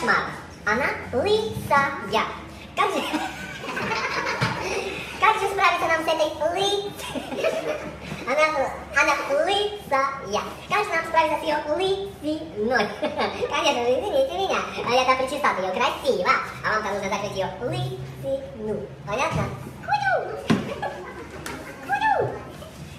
Кошмар. Она лысая. Как же справиться нам с этой Она лысая. Как же нам справиться с ее лысиной? Конечно же, извините меня, я там причесал ее красиво, а вам-то нужно закрыть ее лысину. Понятно?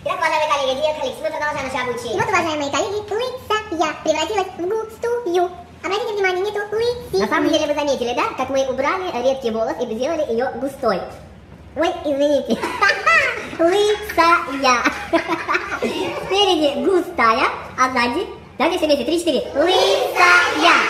Итак, уважаемые коллеги, dear colleagues, мы продолжаем наше обучение. Вот, уважаемые коллеги, лысая превратилась в густую. Обратите внимание, нету лысины. На самом деле вы заметили, да, как мы убрали редкий волос и сделали ее густой. Ой, извините. Лысая. Спереди густая, а сзади, давайте все вместе, 3-4. Лысая.